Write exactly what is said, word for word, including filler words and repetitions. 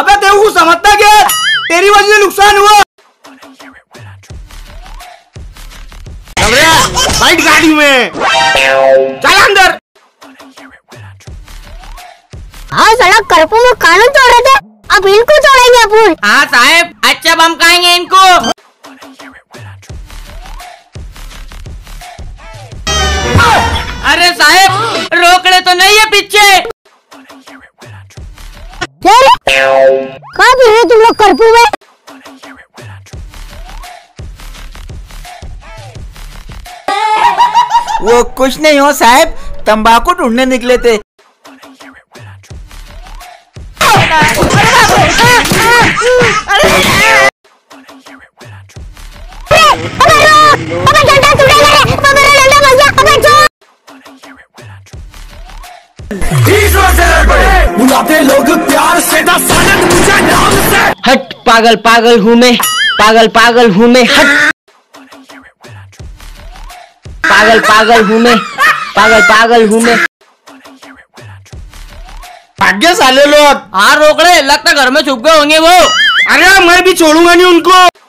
अबे तेरे को समझता क्या, तेरी वजह से नुकसान हुआ। बैठ गाड़ी में, चल अंदर। हाँ साला करपू में कानून तोड़ रहे थे, अब इनको तोड़ेंगे अपन। हाँ साहब, अच्छा बम खाएंगे इनको। अरे साहब रोक ले तो नहीं है पीछे। कहाँ पी रहे तुम लोग करपू में? वो कुछ नहीं हो साहब, तंबाकू ढूंढने निकले थे। लोग प्यार से नाम से। हट पागल पागल हूँ मैं, पागल पागल हूँ मैं, हट पागल पागल हूँ मैं, पागल पागल हूँ मैं। भाग्य साले लोग। हाँ रोकड़े, लगता घर में छुप गए होंगे वो। अरे मैं भी छोड़ूंगा नहीं उनको।